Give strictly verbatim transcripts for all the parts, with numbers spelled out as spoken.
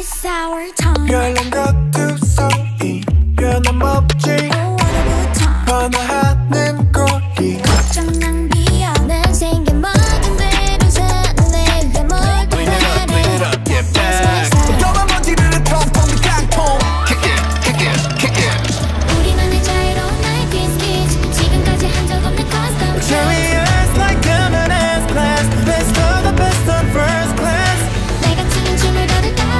It's our time. Girl, I'm got to 서이 변함 없지. Oh, what a good time. 변화하는 거리. 걱정 낭비하는 생긴 모든 대로 사는 내가 뭘 떠나는. Bring it up, bring it up, get back. 너만 먼지를 흩어 봄이 강통. Kick it, kick it, kick it. 우리만의 자유로운 나의 kiss kiss. 지금까지 한 적 없는 custom. Cherry eyes like I'm an S class. Best of the best of first class. 내가 추는 춤을 다들 따라.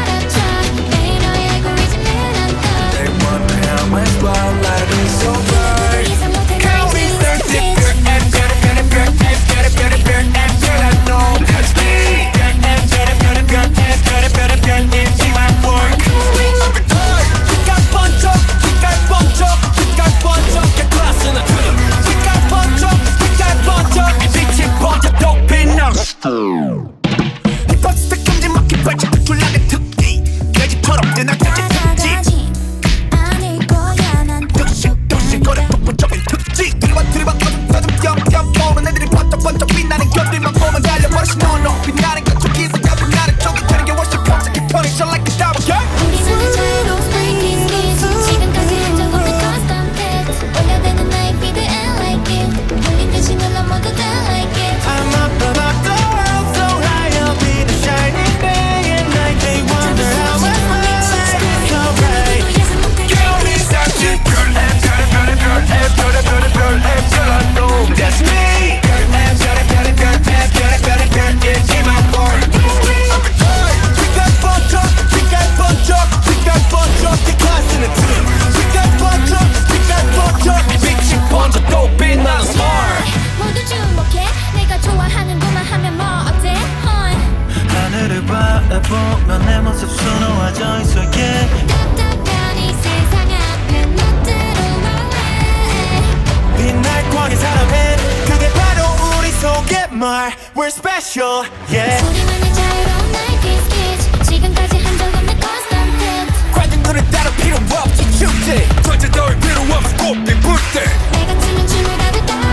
Well, life is so bright. Can't be thirsty. I'm gonna, gonna, gonna, gonna, gonna, gonna, until I know that's me. I'm gonna, gonna, gonna, gonna, gonna, gonna, into my world. I'm a toy. We got punch up. We got punch up. We got punch up. Get lost in the rhythm. We got punch up. We got punch up. 빛이 번져 높이 나. 이 버스 끈질 막히 발짝 줄라게 특기. 돼지 더럽게 나 돼지 특지. 보면 내 모습 수놓아져 있어 yeah. 답답한 이 세상 앞에 못 들어올래. 빛날 광의 사람은 그게 바로 우리 속의 말. We're special yeah. 우리만의 자유로운 나의 kiss kiss. 지금까지 한 적 없는 custom hit. 관중들은 따로 필요 없지 축제. 절대 너의 필요 없어 꽃빛 볼 때. 내가 추는 춤을 가득